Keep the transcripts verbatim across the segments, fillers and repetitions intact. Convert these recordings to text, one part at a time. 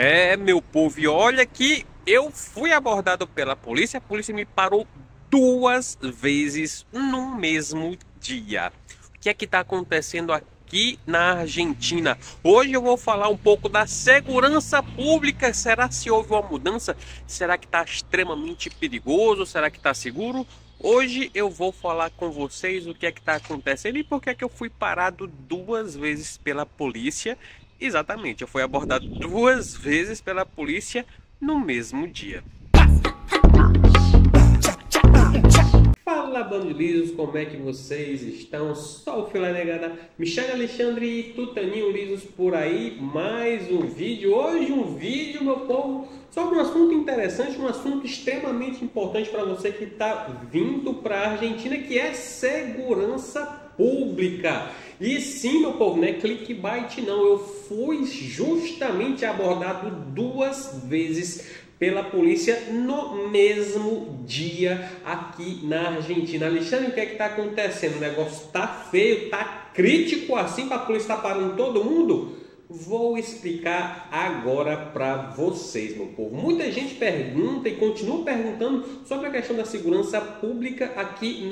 É, meu povo, e olha que eu fui abordado pela polícia. A polícia me parou duas vezes no mesmo dia. O que é que está acontecendo aqui na Argentina? Hoje eu vou falar um pouco da segurança pública. Será se houve uma mudança? Será que está extremamente perigoso? Será que está seguro? Hoje eu vou falar com vocês o que é que está acontecendo e por que é que eu fui parado duas vezes pela polícia. Exatamente, eu fui abordado duas vezes pela polícia no mesmo dia. Fala, bandidos, como é que vocês estão? Só o filé negada, Michel Alexandre e Tutaninho lisos por aí. Mais um vídeo, hoje um vídeo, meu povo, sobre um assunto interessante, um assunto extremamente importante para você que está vindo para a Argentina, que é segurança pública. E sim, meu povo, não é clickbait não, eu fui justamente abordado duas vezes pela polícia no mesmo dia aqui na Argentina. Alexandre, o que é que está acontecendo? O negócio está feio, está crítico assim para a polícia estar parando todo mundo? Vou explicar agora para vocês, meu povo. Muita gente pergunta e continua perguntando sobre a questão da segurança pública aqui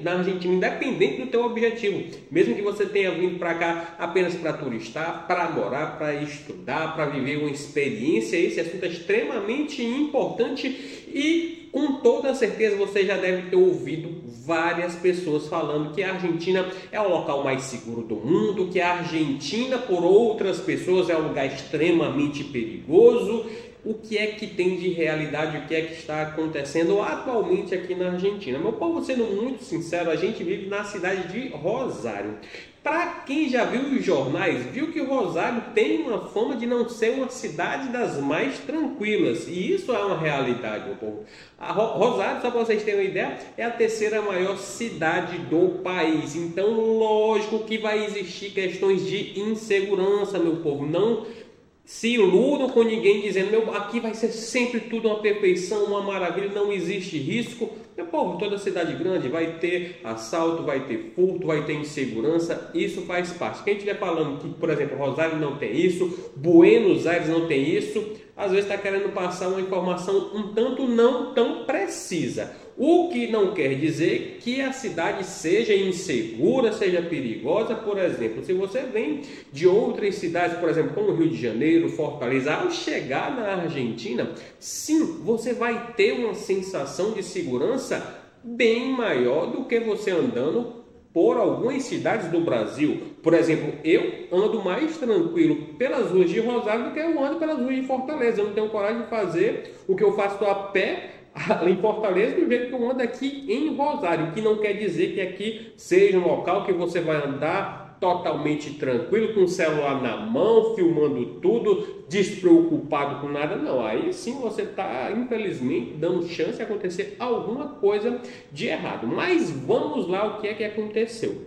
na Argentina, independente do teu objetivo. Mesmo que você tenha vindo para cá apenas para turistar, para morar, para estudar, para viver uma experiência, esse assunto é extremamente importante e com toda certeza você já deve ter ouvido várias pessoas falando que a Argentina é o local mais seguro do mundo, que a Argentina, por outras pessoas, é um lugar extremamente perigoso. O que é que tem de realidade, o que é que está acontecendo atualmente aqui na Argentina? Meu povo, sendo muito sincero, a gente vive na cidade de Rosário. Para quem já viu os jornais, viu que Rosário tem uma fama de não ser uma cidade das mais tranquilas. E isso é uma realidade, meu povo. A Rosário, só para vocês terem uma ideia, é a terceira maior cidade do país. Então, lógico que vai existir questões de insegurança, meu povo. Não se iludam com ninguém dizendo, meu, aqui vai ser sempre tudo uma perfeição, uma maravilha, não existe risco. Meu povo, toda cidade grande vai ter assalto, vai ter furto, vai ter insegurança, isso faz parte. Quem estiver falando que, por exemplo, Rosário não tem isso, Buenos Aires não tem isso, às vezes está querendo passar uma informação um tanto não tão precisa. O que não quer dizer que a cidade seja insegura, seja perigosa. Por exemplo, se você vem de outras cidades, por exemplo, como Rio de Janeiro, Fortaleza, ao chegar na Argentina, sim, você vai ter uma sensação de segurança bem maior do que você andando por algumas cidades do Brasil. Por exemplo, eu ando mais tranquilo pelas ruas de Rosário do que eu ando pelas ruas de Fortaleza. Eu não tenho coragem de fazer o que eu faço a pé em Fortaleza, do jeito que eu ando aqui em Rosário, que não quer dizer que aqui seja um local que você vai andar totalmente tranquilo, com o celular na mão, filmando tudo, despreocupado com nada, não. Aí sim você está, infelizmente, dando chance de acontecer alguma coisa de errado. Mas vamos lá, o que é que aconteceu?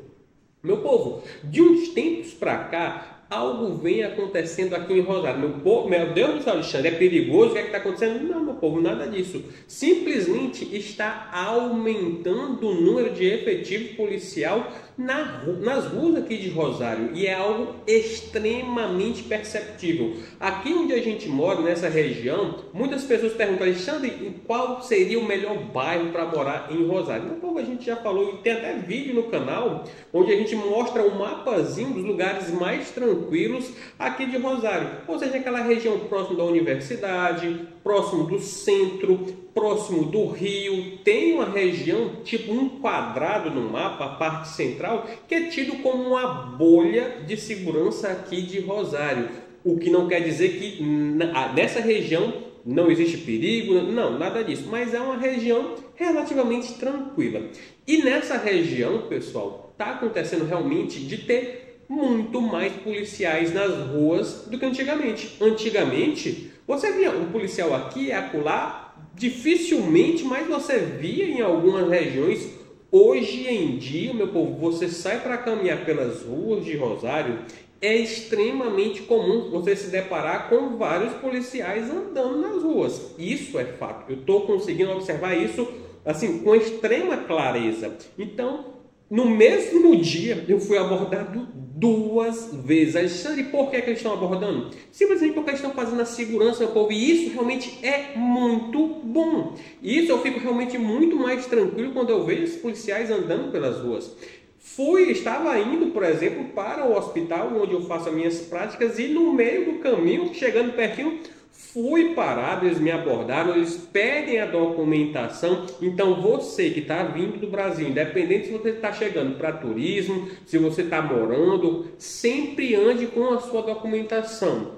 Meu povo, de uns tempos para cá, algo vem acontecendo aqui em Rosário. Meu povo, meu Deus do céu, Alexandre, é perigoso, o que é que está acontecendo? Não, meu povo, nada disso. Simplesmente está aumentando o número de efetivo policial na, nas ruas aqui de Rosário. E é algo extremamente perceptível. Aqui onde a gente mora, nessa região, muitas pessoas perguntam, Alexandre, qual seria o melhor bairro para morar em Rosário? Meu povo, a gente já falou, e tem até vídeo no canal, onde a gente mostra um mapazinho dos lugares mais tranquilos tranquilos aqui de Rosário, ou seja, aquela região próximo da universidade, próximo do centro, próximo do rio. Tem uma região, tipo um quadrado no mapa, a parte central, que é tido como uma bolha de segurança aqui de Rosário, o que não quer dizer que nessa região não existe perigo, não, nada disso, mas é uma região relativamente tranquila. E nessa região, pessoal, está acontecendo realmente de ter muito mais policiais nas ruas do que antigamente. Antigamente, você via um policial aqui e acolá, dificilmente, mas você via em algumas regiões. Hoje em dia, meu povo, você sai para caminhar pelas ruas de Rosário, é extremamente comum você se deparar com vários policiais andando nas ruas. Isso é fato. Eu estou conseguindo observar isso assim com extrema clareza. Então, no mesmo dia, eu fui abordado duas vezes. Alexandre, por que é que eles estão abordando? Simplesmente porque eles estão fazendo a segurança do povo, e isso realmente é muito bom. E isso eu fico realmente muito mais tranquilo quando eu vejo os policiais andando pelas ruas. Fui, estava indo, por exemplo, para o hospital onde eu faço as minhas práticas, e no meio do caminho, chegando pertinho, fui parado, eles me abordaram, eles pedem a documentação. Então você que está vindo do Brasil, independente se você está chegando para turismo, se você está morando, sempre ande com a sua documentação.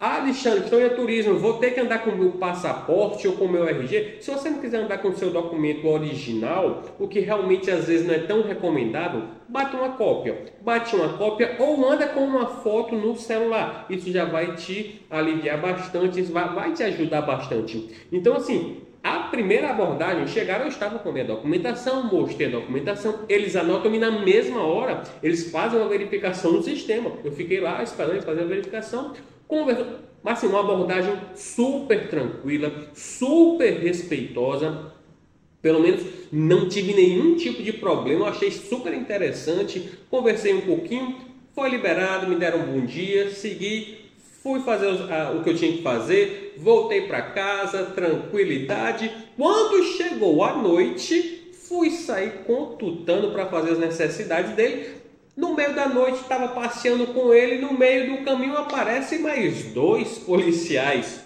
Ah, Alexandre, estou em turismo, vou ter que andar com o meu passaporte ou com o meu R G. Se você não quiser andar com o seu documento original, o que realmente às vezes não é tão recomendável, bate uma cópia. Bate uma cópia ou anda com uma foto no celular. Isso já vai te aliviar bastante, isso vai, vai te ajudar bastante. Então assim, a primeira abordagem, chegaram, eu estava com a minha documentação, mostrei a documentação, eles anotam e na mesma hora eles fazem uma verificação no sistema. Eu fiquei lá esperando eles fazerem a verificação. Conversa, mas assim, uma abordagem super tranquila, super respeitosa. Pelo menos não tive nenhum tipo de problema, eu achei super interessante. Conversei um pouquinho, foi liberado, me deram um bom dia, segui, fui fazer os, a, o que eu tinha que fazer, voltei para casa, tranquilidade. Quando chegou a noite, fui sair com o Tutano para fazer as necessidades dele. No meio da noite estava passeando com ele, no meio do caminho aparecem mais dois policiais.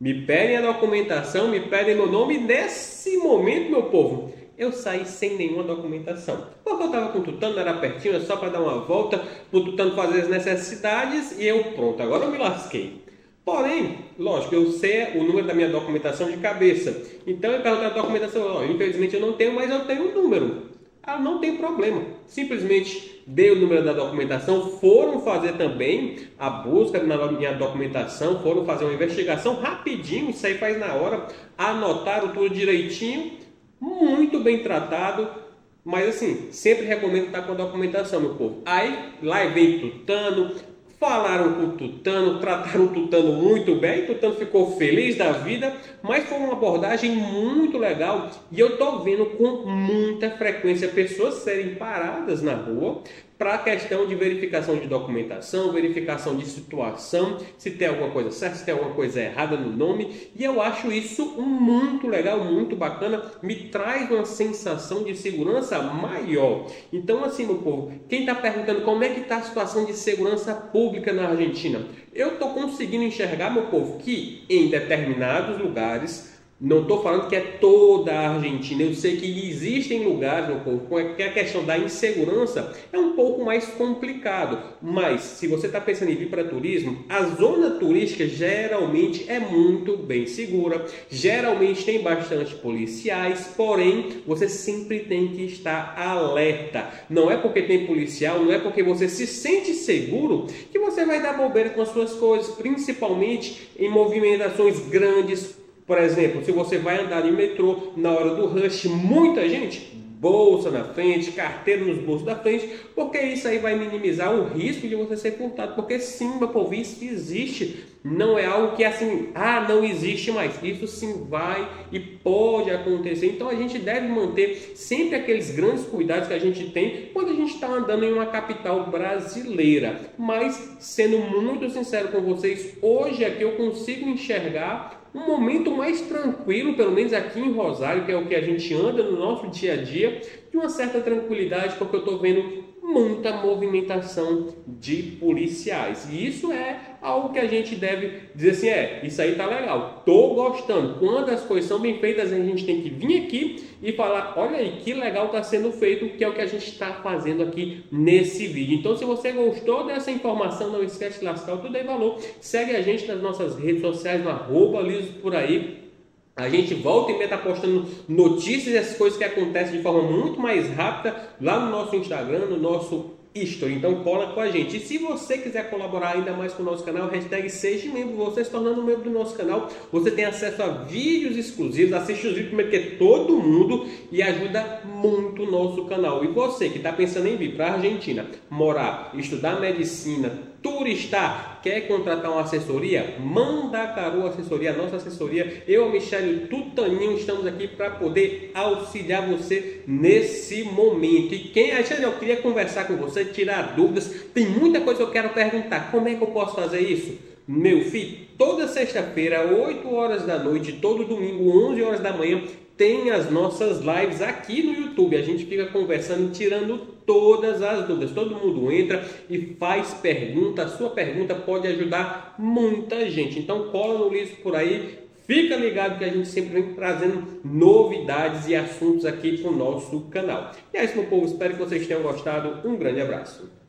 Me pedem a documentação, me pedem meu nome. Nesse momento, meu povo, eu saí sem nenhuma documentação. Porque eu estava com o Tutano, era pertinho, é só para dar uma volta, para o Tutano fazer as necessidades e eu pronto, agora eu me lasquei. Porém, lógico, eu sei o número da minha documentação de cabeça. Então eu perguntei a documentação, ó, infelizmente eu não tenho, mas eu tenho um número. Ah, não tem problema, simplesmente dei o número da documentação, foram fazer também a busca na minha documentação, foram fazer uma investigação rapidinho, isso aí faz na hora, anotaram tudo direitinho, muito bem tratado, mas assim, sempre recomendo estar com a documentação, meu povo. Aí, lá vem Tutano, falaram com o Tutano, trataram o Tutano muito bem, o Tutano ficou feliz da vida, mas foi uma abordagem muito legal e eu tô vendo com muita frequência pessoas serem paradas na rua para a questão de verificação de documentação, verificação de situação, se tem alguma coisa certa, se tem alguma coisa errada no nome, e eu acho isso muito legal, muito bacana, me traz uma sensação de segurança maior. Então assim, meu povo, quem está perguntando como é que está a situação de segurança pública na Argentina, eu estou conseguindo enxergar, meu povo, que em determinados lugares, não estou falando que é toda a Argentina, eu sei que existem lugares, meu povo, que a questão da insegurança é um pouco mais complicado, mas se você está pensando em vir para turismo, a zona turística geralmente é muito bem segura, geralmente tem bastante policiais, porém você sempre tem que estar alerta. Não é porque tem policial, não é porque você se sente seguro que você vai dar bobeira com as suas coisas, principalmente em movimentações grandes. Por exemplo, se você vai andar em metrô, na hora do rush, muita gente, bolsa na frente, carteira nos bolsos da frente, porque isso aí vai minimizar o risco de você ser furtado. Porque sim, meu povo, isso existe, não é algo que assim, ah, não existe mais. Isso sim vai e pode acontecer. Então a gente deve manter sempre aqueles grandes cuidados que a gente tem quando a gente está andando em uma capital brasileira. Mas, sendo muito sincero com vocês, hoje aqui eu consigo enxergar um momento mais tranquilo, pelo menos aqui em Rosário, que é o que a gente anda no nosso dia a dia, de uma certa tranquilidade, porque eu estou vendo muita movimentação de policiais. E isso é algo que a gente deve dizer assim, é, isso aí tá legal, tô gostando. Quando as coisas são bem feitas, a gente tem que vir aqui e falar, olha aí, que legal tá sendo feito, que é o que a gente está fazendo aqui nesse vídeo. Então, se você gostou dessa informação, não esquece de lascar o Tudo Tem Valor, segue a gente nas nossas redes sociais, no arroba liso por aí. A gente volta e meia tá postando notícias e essas coisas que acontecem de forma muito mais rápida lá no nosso Instagram, no nosso History. Então cola com a gente. E se você quiser colaborar ainda mais com o nosso canal, hashtag seja membro. Você se tornando membro do nosso canal, você tem acesso a vídeos exclusivos, assiste os vídeos primeiro que todo mundo e ajuda muito o nosso canal. E você que está pensando em vir para a Argentina, morar, estudar medicina, turista, quer contratar uma assessoria? Mandacaru Assessoria, nossa assessoria. Eu, Michel e Tutaninho, estamos aqui para poder auxiliar você nesse momento. E quem, Alexandre, eu queria conversar com você, tirar dúvidas. Tem muita coisa que eu quero perguntar. Como é que eu posso fazer isso? Meu filho, toda sexta-feira, oito horas da noite, todo domingo, onze horas da manhã, tem as nossas lives aqui no YouTube. A gente fica conversando, tirando todas as dúvidas. Todo mundo entra e faz pergunta. A sua pergunta pode ajudar muita gente. Então, cola no lixo por aí. Fica ligado que a gente sempre vem trazendo novidades e assuntos aqui para o nosso canal. E é isso, meu povo. Espero que vocês tenham gostado. Um grande abraço.